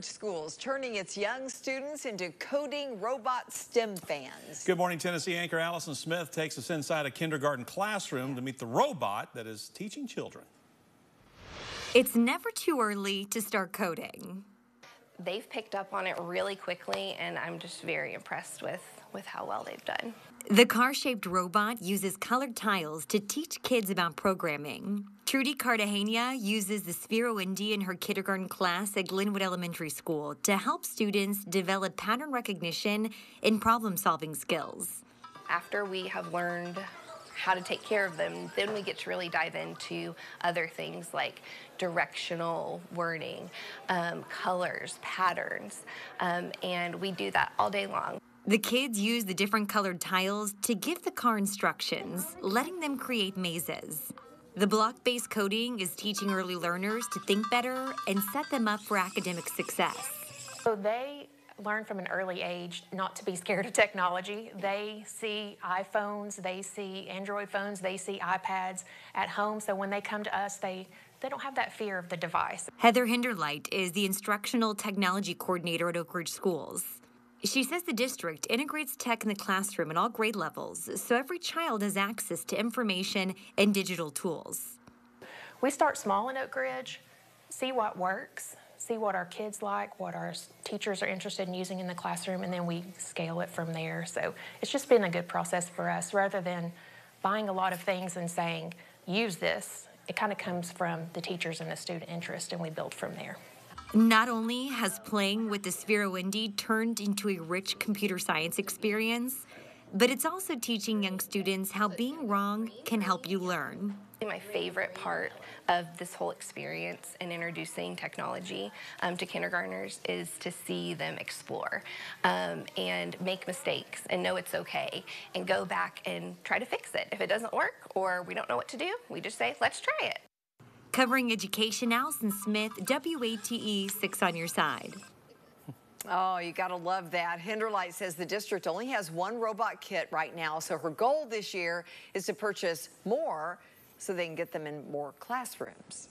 Schools turning its young students into coding robot STEM fans. Good morning, Tennessee anchor Allison Smith takes us inside a kindergarten classroom to meet the robot that is teaching children. It's never too early to start coding. They've picked up on it really quickly, and I'm just very impressed with how well they've done. The car-shaped robot uses colored tiles to teach kids about programming. Trudy Cartagena uses the Sphero Indy in her kindergarten class at Glenwood Elementary School to help students develop pattern recognition and problem-solving skills. After we have learned how to take care of them, then we get to really dive into other things like directional wording, colors, patterns, and we do that all day long. The kids use the different colored tiles to give the car instructions, letting them create mazes. The block-based coding is teaching early learners to think better and set them up for academic success. So they learn from an early age not to be scared of technology. They see iPhones, they see Android phones, they see iPads at home. So when they come to us, they don't have that fear of the device. Heather Hinderlight is the instructional technology coordinator at Oak Ridge Schools. She says the district integrates tech in the classroom at all grade levels, so every child has access to information and digital tools. We start small in Oak Ridge, see what works, see what our kids like, what our teachers are interested in using in the classroom, and then we scale it from there. So it's just been a good process for us. Rather than buying a lot of things and saying, use this, it kind of comes from the teachers and the student interest, and we build from there. Not only has playing with the Sphero Indy turned into a rich computer science experience, but it's also teaching young students how being wrong can help you learn. My favorite part of this whole experience in introducing technology to kindergartners is to see them explore and make mistakes and know it's okay and go back and try to fix it. If it doesn't work or we don't know what to do, we just say, let's try it. Covering education, Allison Smith, WATE 6 on your side. Oh, you gotta love that. Hinderlight says the district only has one robot kit right now, so her goal this year is to purchase more so they can get them in more classrooms.